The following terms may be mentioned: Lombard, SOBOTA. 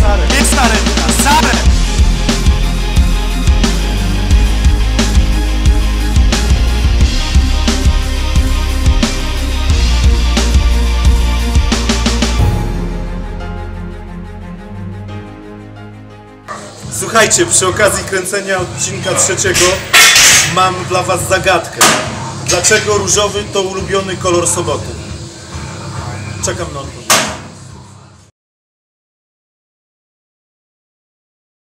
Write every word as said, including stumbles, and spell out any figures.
stary, nie stary, stary! Słuchajcie, przy okazji kręcenia odcinka trzeciego mam dla was zagadkę. Dlaczego różowy to ulubiony kolor Soboty? Czekam na odpowiedź.